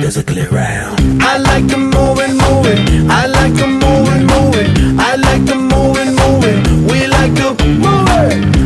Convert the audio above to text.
There's a clear round. I like to move and move it. I like to move and move it. I like to move and move it. We like to move it.